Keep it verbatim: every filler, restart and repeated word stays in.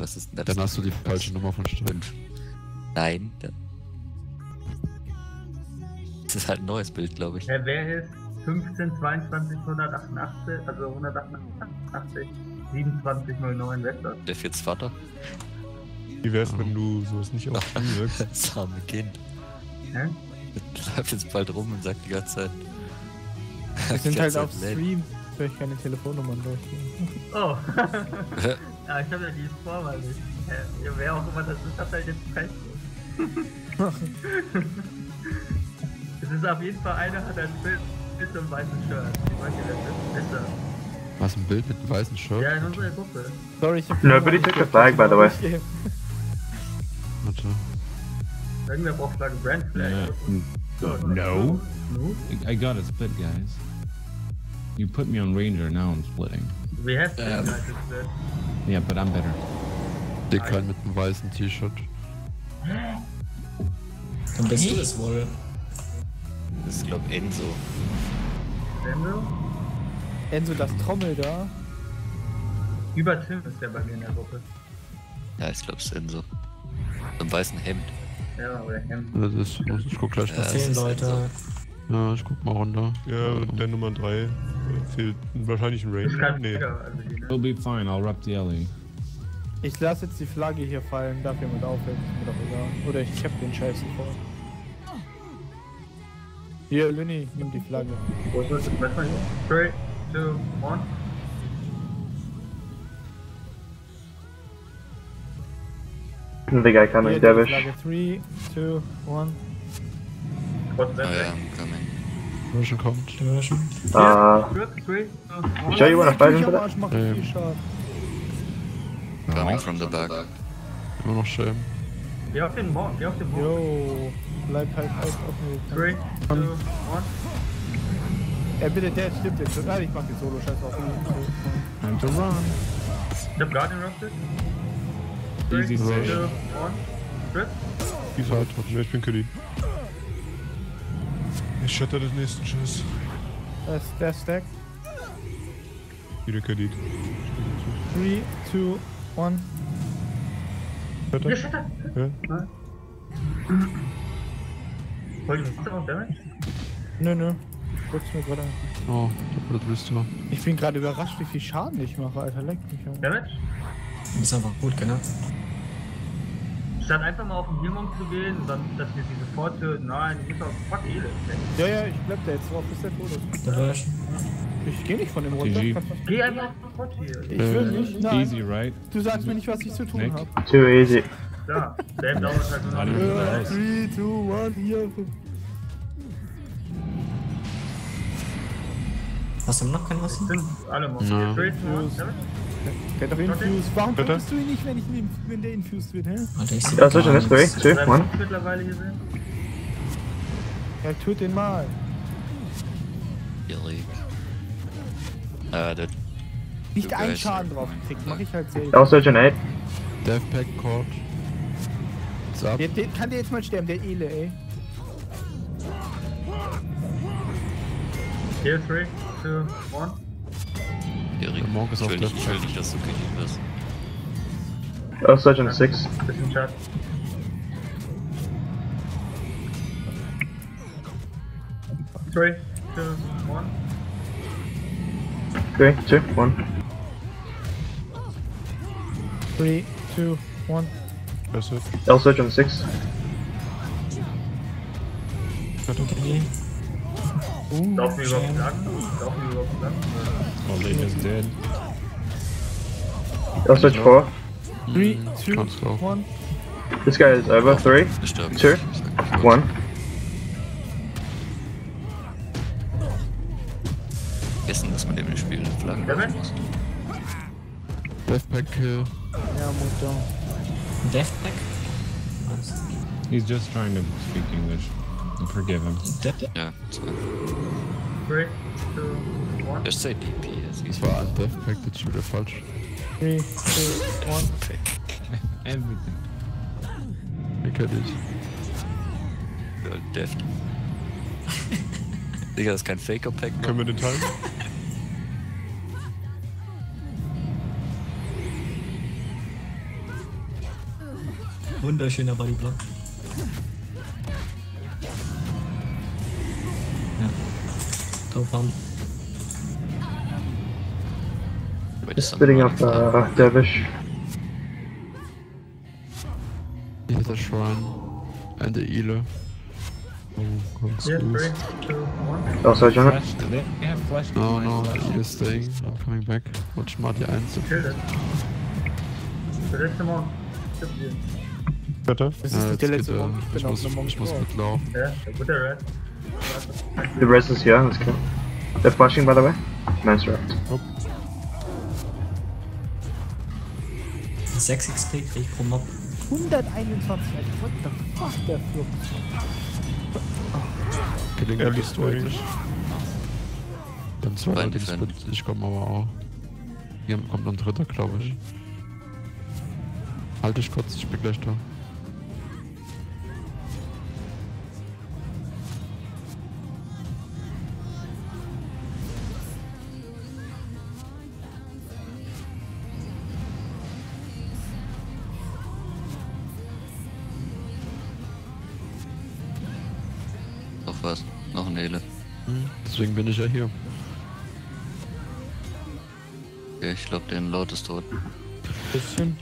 Was ist denn das? Dann hast du die falsche Nummer von Stein. Nein. Das ist halt ein neues Bild, glaube ich. Ja, wer hilft? fünfzehn, zweiundzwanzig, hundertachtundachtzig, also hundertachtundachtzig, siebenundzwanzig, null neun, Wester. Der Fitz Vater. Wie wär's, wenn du sowas nicht auf ihn wirkst? Das arme Kind. Hä? Das läuft jetzt bald rum und sagt die ganze Zeit. Wir sind halt auf Stream. Ich kann keine Telefonnummern durchgehen. Oh. Ja, ich hab ja die Vorwahl nicht. Ja, wer auch immer das ist, hat halt jetzt Pech. Es ist auf jeden Fall einer, hat ein Bild mit einem weißen Shirt. Ich weiß nicht, wer das ist. Bitte. Was, ein Bild mit einem weißen Shirt? Ja, in unserer Gruppe. Sorry, ich hab... Nobody took a flag, by the way. Warte. Irgendwer braucht Flagge, Brand Flag. No. No? I got a split, guys. You put me on Ranger, now I'm splitting. We have to um, split. Yeah, but I'm better. Dicker mit einem weißen T-Shirt. Dann bist du das wohl. Das ist, glaub, Enzo. Enzo? Enzo, das Trommel da. Über Tim ist der bei mir in der Gruppe. Ja, ich glaub's Enzo. Mit einem weißen Hemd. Ja, oder Hemd. Das ist, ich guck gleich nach. Zehn Leute. Ja, ich guck mal runter. Ja, der Nummer drei fehlt wahrscheinlich ein Ranger. Nee. We'll be fine, I'll wrap the alley. Ich lasse jetzt die Flagge hier fallen, darf jemand aufheben, ist mir doch egal. Oder ich hab den Scheiß vor. Hier, Lünni, nimm die Flagge. Wo ist das? drei, zwei, eins. Digga, ich kann nicht, der Wisch. Flagge drei, zwei, eins. What's that? Oh, yeah, I'm coming. Version kommt. Version. Ah. Show you wanna fight into that? Yeah. Coming from the back. Immer noch schön. Geh auf den Bock, geh auf den Bock. Yo. Bleib halt auf dem drei, zwei, eins. Ey, bitte, der stimmt jetzt schon. Nein, ich mach den Solo-Scheiß auf. Time to run. Ich hab Guardian Rusted. drei, zwei, eins. Ich halt, ich bin Kiddy. Ich shutter den nächsten Schuss. Das ist der Stack. Wieder Kredit. drei, zwei, eins. Shutter. Ja, shutter. Ja. Wolltest du noch Damage? Nö, nö. Guckst mir gerade an. Oh, das willst du. Ich bin gerade überrascht, wie viel Schaden ich mache, Alter. Leck mich an. Damage? Das ist einfach gut, genau. Statt einfach mal auf den Hirmung zu gehen, sondern dass wir sie sofort töten. Nein, du bist doch fuck elend. Ja, ja, ich bleib da jetzt drauf, bis der tot ist. Da war ich. Ich geh nicht von dem runter. Geh einfach sofort hier. Ich will nicht, nein. Easy, right? Du sagst mir nicht, was ich zu tun habe. Too easy. Ja, Sam dauert halt nur noch. drei, zwei, eins, hier. Hast du noch keinen Wasser? Alle machen. drei, zwei, eins, Geht auf Infused. Warum findest du ihn nicht, wenn, ich in, wenn der infused wird, hä? Das ist schon das Weg. Safe, Mann. Ja, tut den mal. Irrig. Ah, das. Nicht einen Schaden drauf gekriegt, mach ich halt selbst. Das ist schon acht. Deathpack Court. So. Der, der, kann der jetzt mal sterben, der Ele, ey. Hier, drei, zwei, eins. Der Morg ist auf der Left. Ich will nicht, dass du Kitty wirst. Oh, Sergeant sechs. Bisschen Schaden. drei, zwei, eins. drei, zwei, eins. drei, zwei, eins. El Sergeant sechs. Okay. Uh, Darf mir überhaupt sagen? Darf mir überhaupt sagen? Oh, Lane is dead. I'll switch four. three, two, one. This guy is over. three, two, one. Vergessen, dass man dem nicht spielen Flaggen machen muss. Deathpack kill. Ja, Mutter. Deathpack? He's just trying to speak English. Forgive him. Ja, drei, zwei, eins. Ich sag D P, das war ein Deathpack, das ist wieder falsch. drei, zwei, eins. Everything. Ich kann nicht. Death. Digga, das ist kein Faker-Pack. Können wir den teilen? Wunderschöner Bodyblock. Ja. Top-Farm. Just spitting up uh, Dervish. He hit a shrine and the healer. Yeah, three, two, one. Oh, sorry, Jonah. No, no, you're staying. I'm coming back. Watch Marty one. Bitte? Das ist äh, der letzte Morgen. Ich, ich, muss, ich muss mitlaufen. Ja, guter Red. The rest is here, let's go. They're flashing, by the way. Nice Red. Oh. sechs X P krieg ich pro Mob. hunderteinundzwanzig, what the fuck, der Flug. Gelingt er bist deutlich. Dann zweiter den Split, ich komm aber auch. Hier kommt noch ein dritter, glaube ich. Halt dich kurz, ich bin gleich da. Auf was? Noch eine Hele. Hm, deswegen bin ich ja hier. Okay, ich glaube, der Lord ist tot. Bisschen.